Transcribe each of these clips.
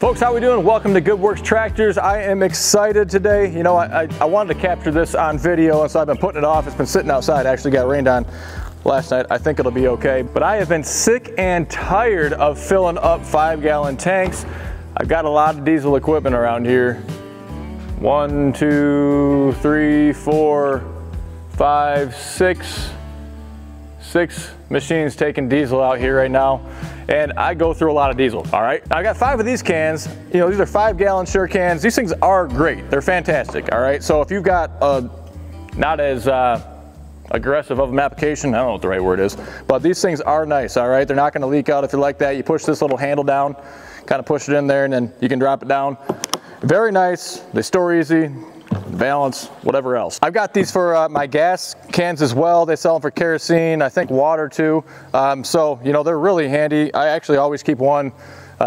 Folks, how we doing? Welcome to Good Works Tractors. I am excited today. You know, I wanted to capture this on video, and so I've been putting it off. It's been sitting outside. It actually got rained on last night. I think it'll be okay. But I have been sick and tired of filling up 5-gallon tanks. I've got a lot of diesel equipment around here. 1, 2, 3, 4, 5, 6 machines taking diesel out here right now, and I go through a lot of diesel. All right, I got 5 of these cans. You know, these are 5-gallon Sure cans. These things are great. They're fantastic. All right, so if you've got a not as aggressive of an application, I don't know what the right word is, but these things are nice. All right, they're not going to leak out if you like that. You push this little handle down, kind of push it in there, and then you can drop it down. Very nice. They store easy. Balance, whatever else. I've got these for my gas cans as well. They sell them for kerosene, I think water too. So, you know, they're really handy. I actually always keep one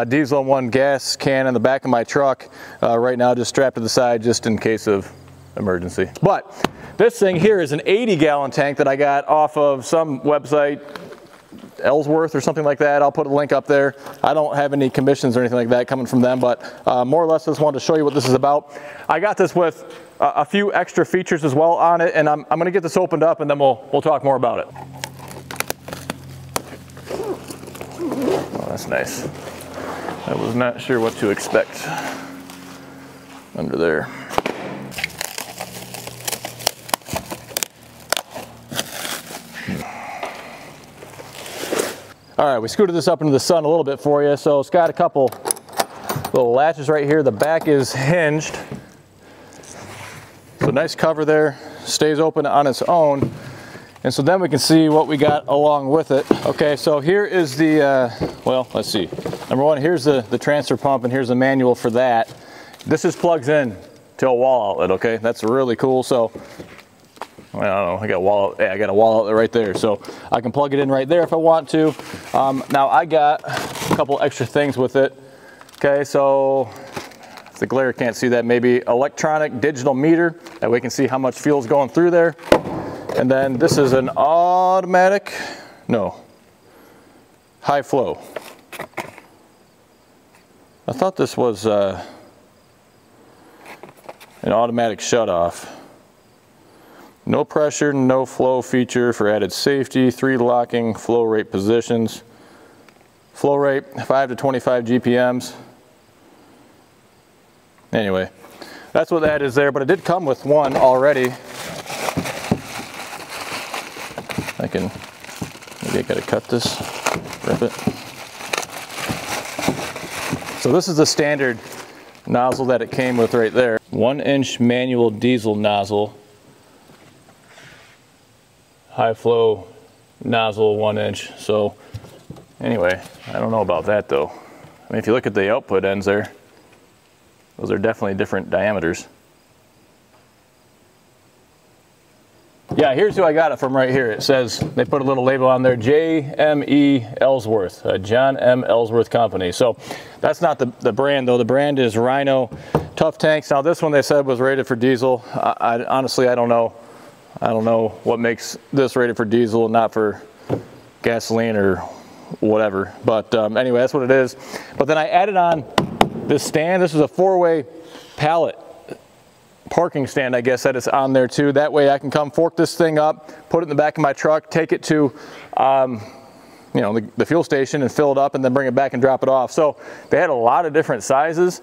diesel and one gas can in the back of my truck right now, just strapped to the side, just in case of emergency. But this thing here is an 80-gallon tank that I got off of some website, Ellsworth or something like that. I'll put a link up there. I don't have any commissions or anything like that coming from them, but more or less just wanted to show you what this is about. I got this with a few extra features as well on it, and I'm going to get this opened up and then we'll talk more about it. Oh, that's nice. I was not sure what to expect under there. All right, we scooted this up into the sun a little bit for you. So it's got a couple little latches right here. The back is hinged. So nice cover there, stays open on its own. And so then we can see what we got along with it. Okay, so here is the, well, let's see. Number one, here's the transfer pump, and here's the manual for that. This just plugs in to a wall outlet, okay? That's really cool. So, I don't know, I got a wall outlet right there, so I can plug it in right there if I want to. Now I got a couple extra things with it. Okay, so if the glare can't see that, maybe electronic digital meter, that way we can see how much fuel's going through there. And then this is an automatic, no, high flow. I thought this was an automatic shutoff. No pressure, no flow feature for added safety, 3 locking flow rate positions. Flow rate, 5 to 25 GPMs. Anyway, that's what that is there, but it did come with one already. Maybe I gotta cut this, rip it. So this is the standard nozzle that it came with right there. 1-inch manual diesel nozzle. High flow nozzle, 1 inch. So anyway, I don't know about that though. I mean, if you look at the output ends there, those are definitely different diameters. Yeah, here's who I got it from right here. It says, they put a little label on there, JME Ellsworth, John M. Ellsworth Company. So that's not the brand though. The brand is Rhino Tough Tanks. Now this one they said was rated for diesel. I honestly, I don't know. What makes this rated for diesel and not for gasoline or whatever. But anyway, that's what it is. But then I added on this stand. This is a 4-way pallet parking stand, I guess, that is on there too. That way I can come fork this thing up, put it in the back of my truck, take it to you know, the fuel station and fill it up and then bring it back and drop it off. So they had a lot of different sizes.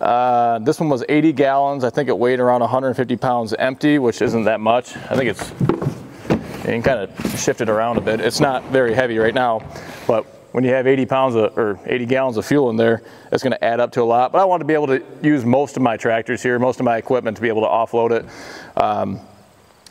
This one was 80 gallons. I think it weighed around 150 pounds empty, which isn't that much. I think it's, you can kind of shift it around a bit. It's not very heavy right now, but when you have 80 gallons of fuel in there, it's going to add up to a lot. But I want to be able to use most of my tractors here, most of my equipment, to be able to offload it.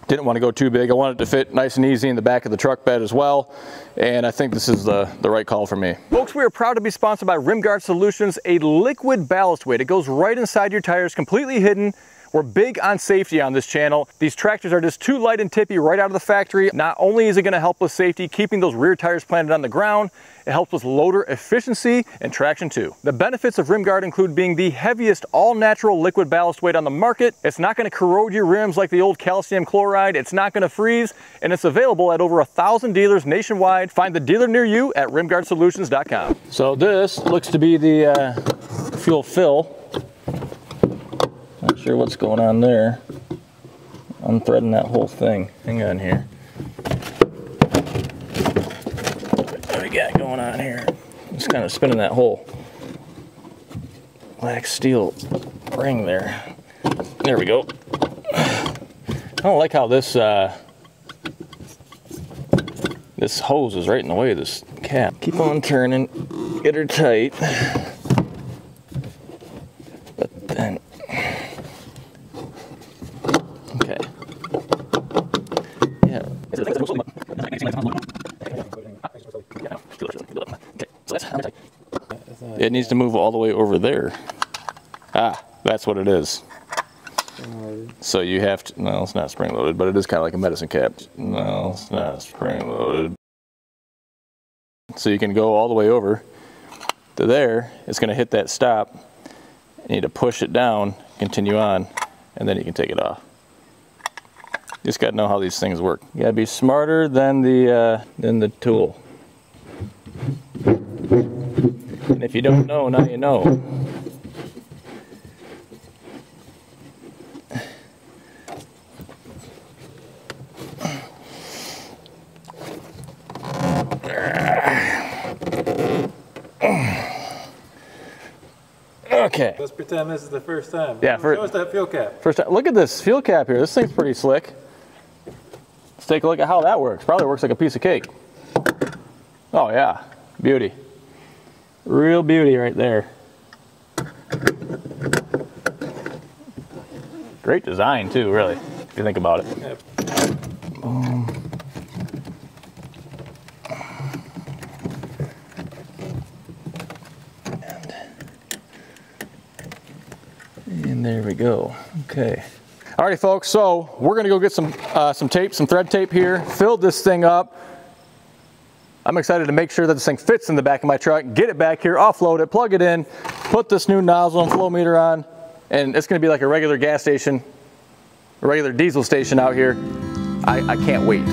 Didn't want to go too big. I wanted it to fit nice and easy in the back of the truck bed as well. And I think this is the right call for me. Folks, we are proud to be sponsored by RimGuard Solutions, a liquid ballast weight. It goes right inside your tires, completely hidden, We're big on safety on this channel. These tractors are just too light and tippy right out of the factory. Not only is it going to help with safety, keeping those rear tires planted on the ground, it helps with loader efficiency and traction too. The benefits of RimGuard include being the heaviest all-natural liquid ballast weight on the market. It's not going to corrode your rims like the old calcium chloride. It's not going to freeze, and it's available at over 1,000 dealers nationwide. Find the dealer near you at RimGuardSolutions.com. So this looks to be the fuel fill. Not sure what's going on there. Unthreading that whole thing. Hang on here. What do we got going on here? Just kind of spinning that whole black steel ring there. There we go. I don't like how this this hose is right in the way of this cap. Keep on turning, get her tight. But then, okay. Yeah. It needs to move all the way over there. Ah, that's what it is. So you have to, no, it's not spring loaded, but it is kind of like a medicine cap. No, it's not spring loaded. So you can go all the way over to there. It's going to hit that stop. You need to push it down, continue on, and then you can take it off. You just got to know how these things work. You got to be smarter than the tool. And if you don't know, now you know. Okay. Let's pretend this is the first time. Yeah, notice that fuel cap. First time. Look at this fuel cap here. This thing's pretty slick. Let's take a look at how that works. Probably works like a piece of cake. Oh yeah, beauty. Real beauty right there. Great design too, really, if you think about it. Yep. And there we go. Okay. All right, folks. So we're gonna go get some tape, some thread tape here. Filled this thing up. I'm excited to make sure that this thing fits in the back of my truck, get it back here, offload it, plug it in, put this new nozzle and flow meter on, and it's gonna be like a regular gas station, a regular diesel station out here. I can't wait.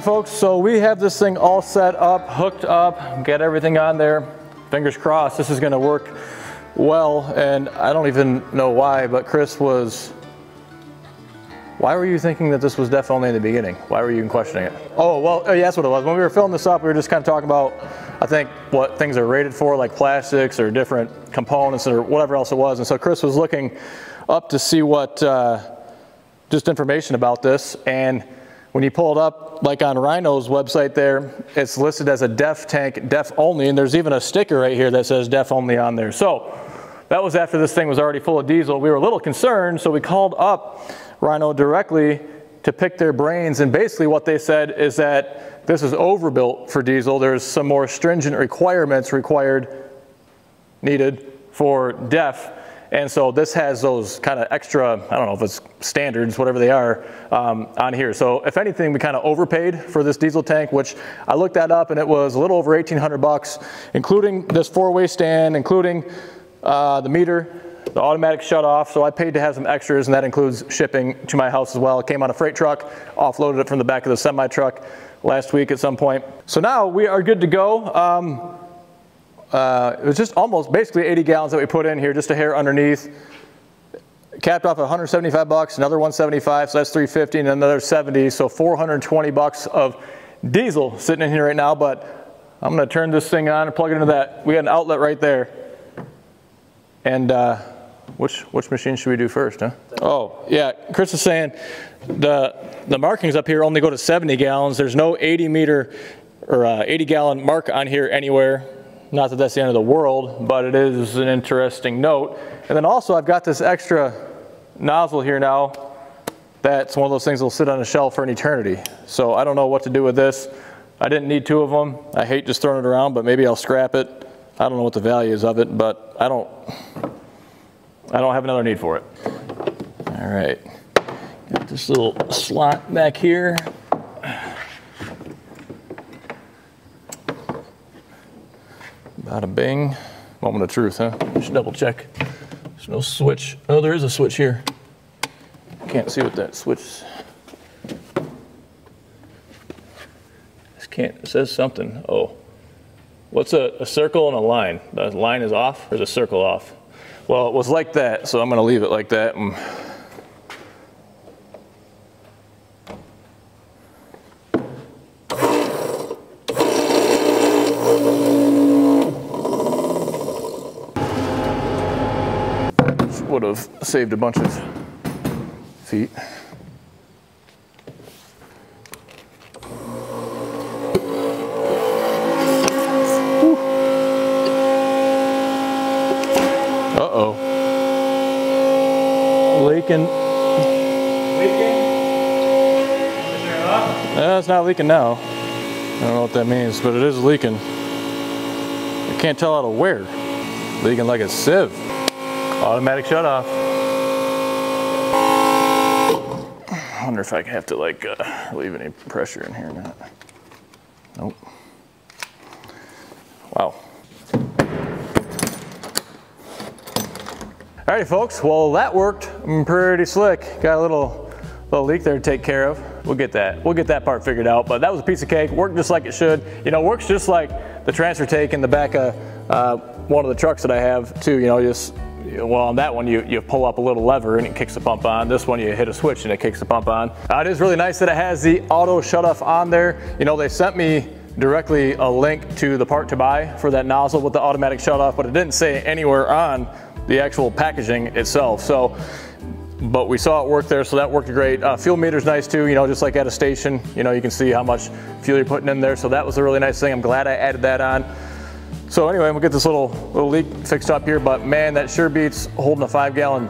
Alright folks, so we have this thing all set up, hooked up, got everything on there. Fingers crossed, this is going to work well, and I don't even know why, but Chris was... Why were you thinking that this was DEF only in the beginning? Why were you even questioning it? Oh, well, yeah, that's what it was. When we were filling this up, we were just kind of talking about, I think, what things are rated for, like plastics or different components or whatever else it was. And so Chris was looking up to see what, just information about this. And when you pull it up, like on Rhino's website there, it's listed as a DEF tank, DEF only. And there's even a sticker right here that says DEF only on there. So that was after this thing was already full of diesel. We were a little concerned, so we called up Rhino directly to pick their brains, and basically what they said is that this is overbuilt for diesel. There's some more stringent requirements needed for DEF, and so this has those kind of extra, I don't know if it's standards, whatever they are, on here. So if anything, we kind of overpaid for this diesel tank, which I looked that up, and it was a little over 1,800 bucks, including this four-way stand, including the meter, the automatic shut off. So I paid to have some extras, and that includes shipping to my house as well. It came on a freight truck, offloaded it from the back of the semi truck last week at some point. So now we are good to go. It was just almost basically 80 gallons that we put in here, just a hair underneath. Capped off at 175 bucks, another 175, so that's 350, and another 70, so 420 bucks of diesel sitting in here right now. But I'm gonna turn this thing on and plug it into that. We got an outlet right there. And which machine should we do first, huh? Oh, yeah, Chris is saying the markings up here only go to 70 gallons. There's no 80 gallon mark on here anywhere. Not that that's the end of the world, but it is an interesting note. And then also I've got this extra nozzle here now. That's one of those things that'll sit on a shelf for an eternity. So I don't know what to do with this. I didn't need two of them. I hate just throwing it around, but maybe I'll scrap it. I don't know what the value is of it, but I don't have another need for it. All right, got this little slot back here. Bada bing, moment of truth, huh? Just double check. There's no switch. Oh, there is a switch here. Can't see what that switch is. It says something, oh. What's a circle and a line? The line is off, or is a circle off? Well, it was like that, so I'm gonna leave it like that. And would have saved a bunch of feet. It's not leaking now. I don't know what that means, but it is leaking. I can't tell out of where. Leaking like a sieve. Automatic shut off. I wonder if I have to like leave any pressure in here or not. Nope. Wow. All right, folks, well, that worked pretty slick. Got a little leak there to take care of. We'll get that part figured out, but that was a piece of cake. Worked just like it should. You know, works just like the transfer tank in the back of one of the trucks that I have too. You know, just, well, on that one you pull up a little lever and it kicks the pump on. This one you hit a switch and it kicks the pump on. It is really nice that it has the auto shut off on there. You know, they sent me directly a link to the part to buy for that nozzle with the automatic shut off, but it didn't say anywhere on the actual packaging itself. So, but we saw it work there, so that worked great. Fuel meter's nice too, you know, just like at a station, you know, you can see how much fuel you're putting in there. So that was a really nice thing. I'm glad I added that on. So anyway, we'll get this little leak fixed up here, but man, that sure beats holding a 5 gallon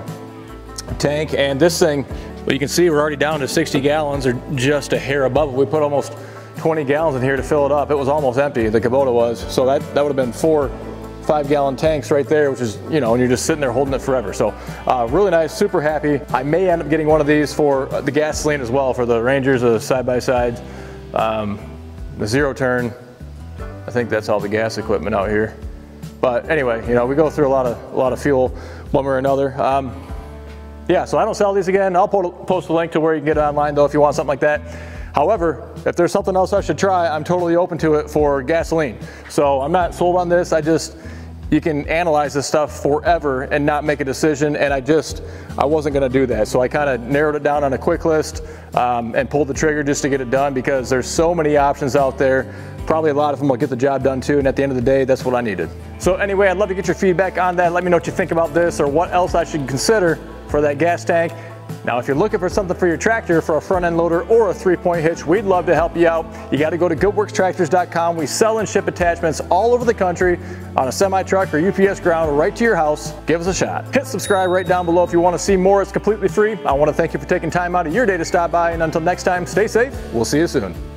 tank. And this thing, well, you can see we're already down to 60 gallons or just a hair above it. We put almost 20 gallons in here to fill it up. It was almost empty, the Kubota was. So that would have been four 5 gallon tanks right there, which is, you know, and you're just sitting there holding it forever. So really nice, super happy. I may end up getting one of these for the gasoline as well, for the Rangers, the side-by-sides, the zero turn. I think that's all the gas equipment out here. But anyway, you know, we go through a lot of fuel one way or another. Yeah, so I don't sell these again. I'll post a link to where you can get it online though if you want something like that. However, if there's something else I should try, I'm totally open to it for gasoline. So I'm not sold on this. You can analyze this stuff forever and not make a decision, and I wasn't gonna do that. So I kind of narrowed it down on a quick list and pulled the trigger just to get it done, because there's so many options out there. Probably a lot of them will get the job done too, and at the end of the day, that's what I needed. So anyway, I'd love to get your feedback on that. Let me know what you think about this or what else I should consider for that gas tank. Now, if you're looking for something for your tractor, for a front end loader or a 3-point hitch, we'd love to help you out. You got to go to goodworkstractors.com. We sell and ship attachments all over the country on a semi truck or UPS ground right to your house. Give us a shot. Hit subscribe right down below if you want to see more. It's completely free. I want to thank you for taking time out of your day to stop by, and until next time, stay safe. We'll see you soon.